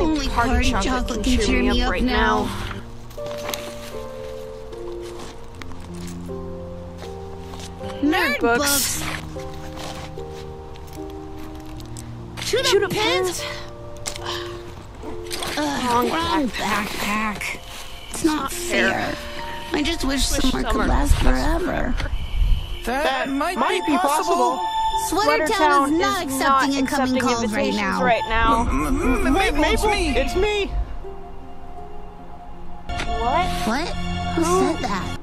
only hard chocolate can cheer me up right now. Nerd books. Shoot up pins. Wrong backpack. It's not fair. I just wish summer could last forever. That might be possible. Sweater Town is not accepting incoming calls right now. Maple, it's me. What? What? Who said that?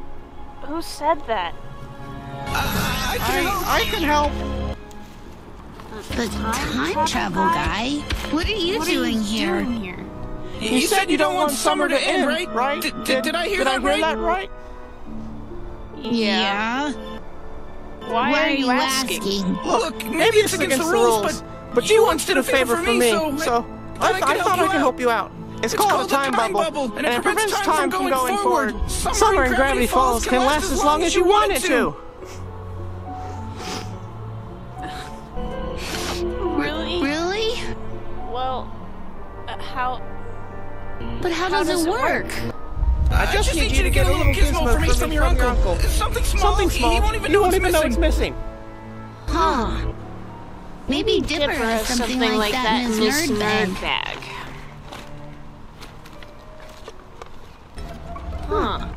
Who said that? I can help. The time travel guy? What are you doing here? You said you don't want summer to end, right? Did I hear that right? Yeah. Why are you asking? Look, maybe it's against the rules, but you once did a favor for me, so I thought I could help you out. It's called a time bubble, and it prevents time from going forward. Summer in Gravity Falls can last as long as you want it to. Really? Well, how does it work? I just need you to get a little gizmo for me from your uncle. Something small. He won't even know it's missing. Huh. Maybe Dipper has something like that in his nerd bag. Huh.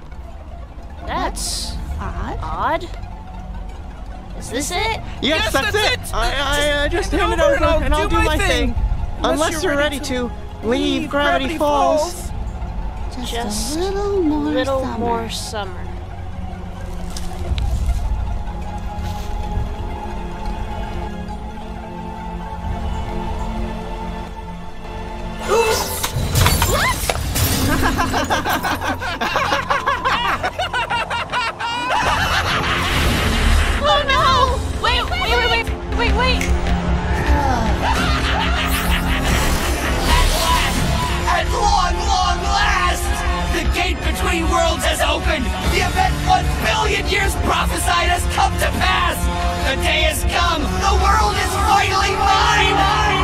That's odd. Is this it? Yes, that's it! I just hand it over and I'll do my thing. Unless you're ready to leave Gravity Falls. Just a little more summer. Oops! Wait! At long last! The gate between worlds has opened! The event 1 billion years prophesied has come to pass! The day has come! The world is finally mine!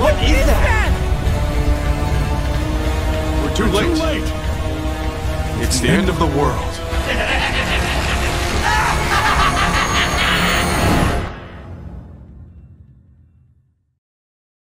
What is that? We're too late. It's the end of the world.